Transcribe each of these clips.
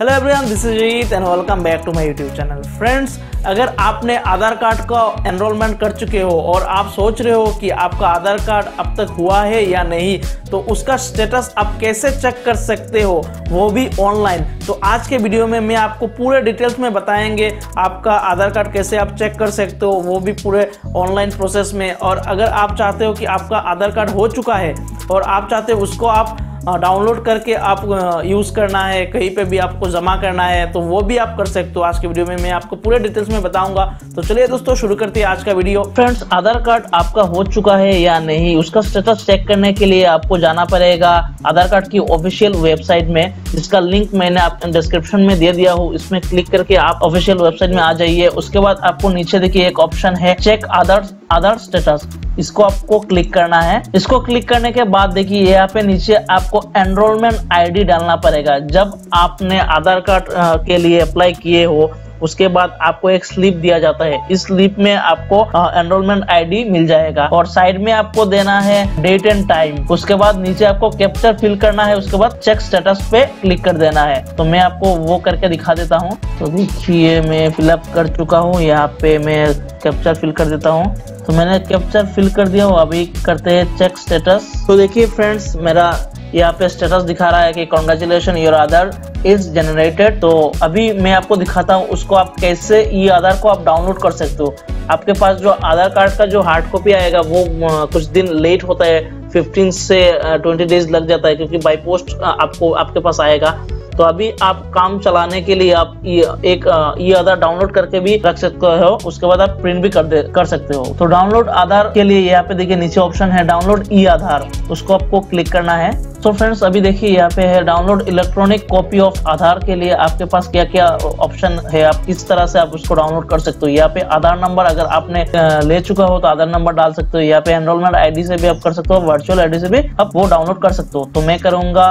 Hello everyone, this is Reet and welcome back to my YouTube channel. Friends, अगर आपने आधार card का enrolment कर चुके हो और आप सोच रहे हो कि आपका आधार कार्ड अब तक हुआ है या नहीं, तो उसका स्टेटस आप कैसे चेक कर सकते हो, वो भी ऑनलाइन। तो आज के वीडियो में मैं आपको पूरे डिटेल्स में बताएंगे आपका आधार कार्ड कैसे आप चेक कर सकते हो, वो भी पूरे ऑनलाइन प्रोसेस में। और अगर आप चाहते हो कि आपका आधार कार्ड हो चुका है और आप चाहते हो उसको आप डाउनलोड करके आप यूज़ करना है, कहीं पे भी आपको जमा करना है, तो वो भी आप कर सकते हो। आज के वीडियो में मैं आपको पूरे डिटेल्स में बताऊंगा। तो चलिए दोस्तों, शुरू करते हैं आज का वीडियो। फ्रेंड्स, आधार कार्ड आपका हो चुका है या नहीं, उसका स्टेटस चेक करने के लिए आपको जाना पड़ेगा आधार कार्ड की ऑफिशियल वेबसाइट में, जिसका लिंक मैंने आपको डिस्क्रिप्शन में दे दिया हूँ। इसमें क्लिक करके आप ऑफिशियल वेबसाइट में आ जाइए। उसके बाद आपको नीचे देखिए एक ऑप्शन है चेक आधार स्टेटस, इसको आपको क्लिक करना है। इसको क्लिक करने के बाद देखिए यहाँ पे नीचे आपको एनरोलमेंट आईडी डालना पड़ेगा। जब आपने आधार कार्ड के लिए अप्लाई किए हो, उसके बाद आपको एक स्लिप दिया जाता है। इस स्लिप में आपको एनरोलमेंट आईडी मिल जाएगा और साइड में आपको देना है डेट एंड टाइम। उसके बाद नीचे आपको कैप्चर फिल करना है, उसके बाद चेक स्टेटस पे क्लिक कर देना है। तो मैं आपको वो करके दिखा देता हूँ। तो देखिए, मैं फिलअप कर चुका हूँ, यहाँ पे मैं कैप्चर फिल कर देता हूँ। तो मैंने कैप्चर फिल कर दिया हूँ, अभी करते हैं चेक स्टेटस। तो देखिए फ्रेंड्स, मेरा यहाँ पे स्टेटस दिखा रहा है कि congratulation, your Aadhaar is generated. तो अभी मैं आपको दिखाता हूँ उसको आप कैसे ये आधार को आप डाउनलोड कर सकते हो। आपके पास जो आधार कार्ड का जो हार्ड कॉपी आएगा वो कुछ दिन लेट होता है, 15 से 20 डेज लग जाता है, क्योंकि बाय पोस्ट आपको आपके पास आएगा। तो अभी आप काम चलाने के लिए आप ये आधार डाउनलोड करके भी रख सकते हो। उसके बाद आप प्रिंट भी कर सकते हो। तो डाउनलोड आधार के लिए यहाँ पे देखिए नीचे ऑप्शन है डाउनलोड ई आधार, उसको आपको क्लिक करना है। तो फ्रेंड्स, अभी देखिए यहाँ पे है download electronic copy of Aadhaar के लिए आपके पास क्या क्या ऑप्शन है, आप किस तरह से आप उसको डाउनलोड कर सकते हो। यहाँ पे आधार नंबर अगर आपने ले चुका हो तो आधार नंबर डाल सकते हो। यहाँ पे एनरोलमेंट आईडी से भी आप कर सकते हो, वर्चुअल आईडी से भी आप वो डाउनलोड कर सकते हो। तो मैं करूंगा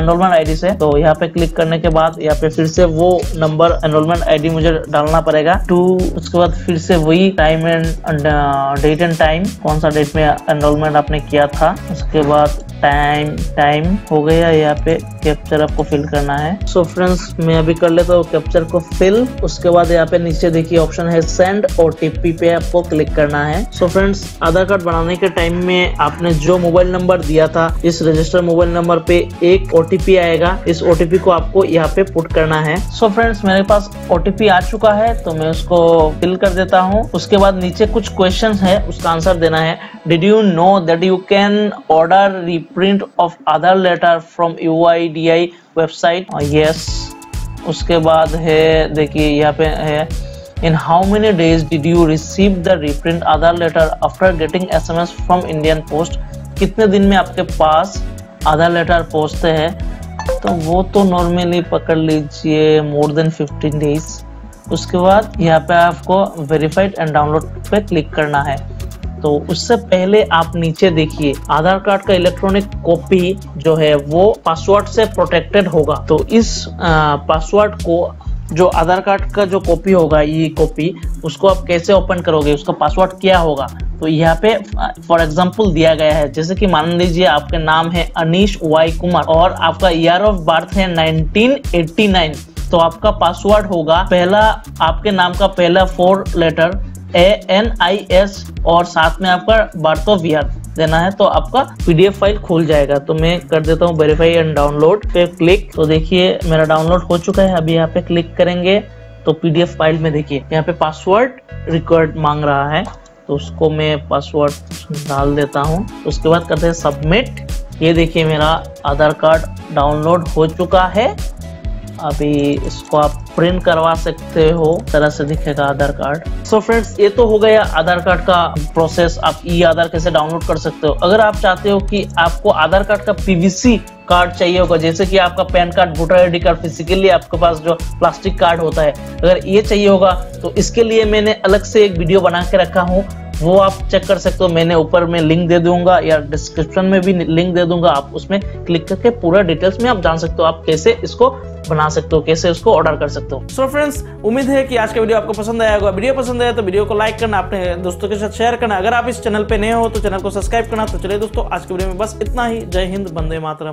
एनरोलमेंट आईडी से। तो यहाँ पे क्लिक करने के बाद यहाँ पे फिर से वो नंबर एनरोलमेंट आईडी मुझे डालना पड़ेगा 2। उसके बाद फिर से वही time and date and time, कौन सा डेट में एनरोलमेंट आपने किया था। उसके बाद टाइम हो गया, यहाँ पे कैप्चर आपको फिल करना है। सो फ्रेंड्स, मैं अभी कर लेता हूँ कैप्चर को फिल। उसके बाद यहाँ पे नीचे देखिए ऑप्शन है सेंड ओटीपी, पे आपको क्लिक करना है। सो फ्रेंड्स, आधार कार्ड बनाने के टाइम में आपने जो मोबाइल नंबर दिया था, इस रजिस्टर मोबाइल नंबर पे एक ओटीपी आएगा, इस ओटीपी को आपको यहाँ पे पुट करना है। सो फ्रेंड्स, मेरे पास ओटीपी आ चुका है, तो मैं उसको फिल कर देता हूँ। उसके बाद नीचे कुछ क्वेश्चन है, उसका आंसर देना है। Did you know that you can order print of Aadhaar letter from UIDAI website, yes. उसके बाद है देखिए यहाँ पे है in how many days did you receive the reprint Aadhaar letter after getting SMS from Indian post, कितने दिन में आपके पास आधार लेटर पहुँचते हैं। तो वो तो नॉर्मली पकड़ लीजिए मोर देन 15 डेज। उसके बाद यहाँ पे आपको वेरीफाइड एंड डाउनलोड पे क्लिक करना है। तो उससे पहले आप नीचे देखिए आधार कार्ड का इलेक्ट्रॉनिक कॉपी जो है वो पासवर्ड से प्रोटेक्टेड होगा। तो इस पासवर्ड को, जो आधार कार्ड का जो कॉपी होगा, ये कॉपी उसको आप कैसे ओपन करोगे, उसका पासवर्ड क्या होगा। तो यहाँ पे फॉर एग्जाम्पल दिया गया है, जैसे कि मान लीजिए आपका नाम है अनीश वाई कुमार और आपका ईयर ऑफ बर्थ है 1989। तो आपका पासवर्ड होगा पहला, आपके नाम का पहला 4 लेटर ANIS और साथ में आपका बर्थ ऑफ ईयर देना है, तो आपका PDF फाइल खुल जाएगा। तो मैं कर देता हूँ वेरीफाई एंड डाउनलोड पे क्लिक। तो देखिए मेरा डाउनलोड हो चुका है। अभी यहाँ पे क्लिक करेंगे तो PDF फाइल में देखिए यहाँ पे पासवर्ड रिक्वायर्ड मांग रहा है, तो उसको मैं पासवर्ड डाल देता हूँ। उसके बाद करते हैं सबमिट। ये देखिए मेरा आधार कार्ड डाउनलोड हो चुका है। अभी इसको आप प्रिंट करवा सकते हो, तरह से दिखेगा आधार कार्ड। सो फ्रेंड्स, ये तो हो गया आधार कार्ड का प्रोसेस, आप ई आधार कैसे डाउनलोड कर सकते हो। अगर आप चाहते हो कि आपको आधार कार्ड का PVC कार्ड चाहिए होगा, जैसे कि आपका PAN card, voter ID card, physically आपके पास जो प्लास्टिक कार्ड होता है, अगर ये चाहिए होगा तो इसके लिए मैंने अलग से एक वीडियो बना के रखा हूँ, वो आप चेक कर सकते हो। मैंने ऊपर में लिंक दे दूंगा या डिस्क्रिप्शन में भी लिंक दे दूंगा, आप उसमें क्लिक करके पूरा डिटेल्स में आप जान सकते हो, आप कैसे इसको बना सकते हो, कैसे उसको ऑर्डर कर सकते हो। सो फ्रेंड्स, उम्मीद है कि आज का वीडियो आपको पसंद आया होगा। वीडियो पसंद आया तो वीडियो को लाइक करना, अपने दोस्तों के साथ शेयर करना। अगर आप इस चैनल पे नए हो तो चैनल को सब्सक्राइब करना। तो चलिए दोस्तों, आज के वीडियो में बस इतना ही। जय हिंद, वंदे मातरम।